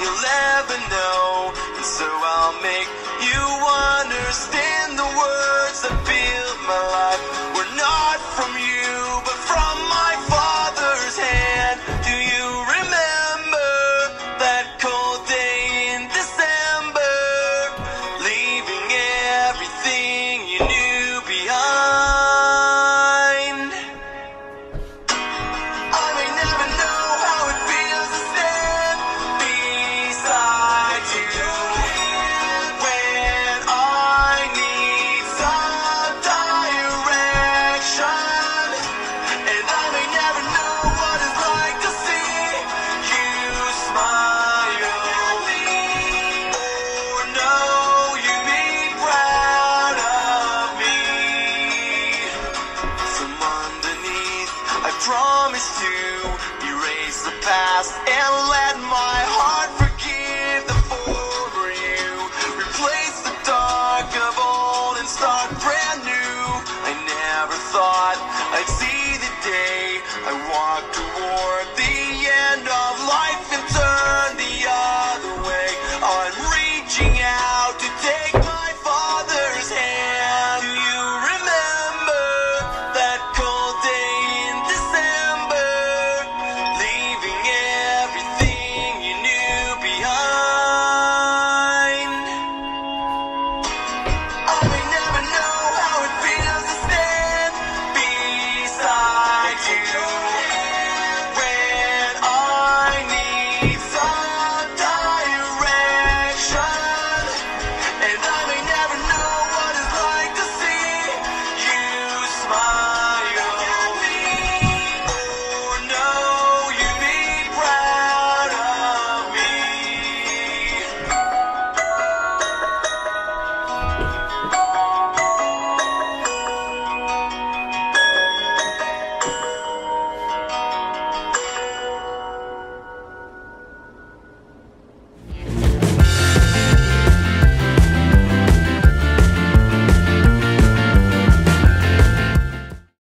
You'll never know, and so I'll make you understand. The words that build my life were not from you, but from my father's hand. Do you remember that cold day in December, leaving everything you knew behind? I may never know how it feels to stand beside you when I need some direction, and I may never know what it's like to see you smile at me, or know you be proud of me. From underneath, I promise to erase the past and let my heart forgive the former you. Replace the dark of old and start brand new. I never thought I'd see the day I walk toward the end of life and turn the other way. I'm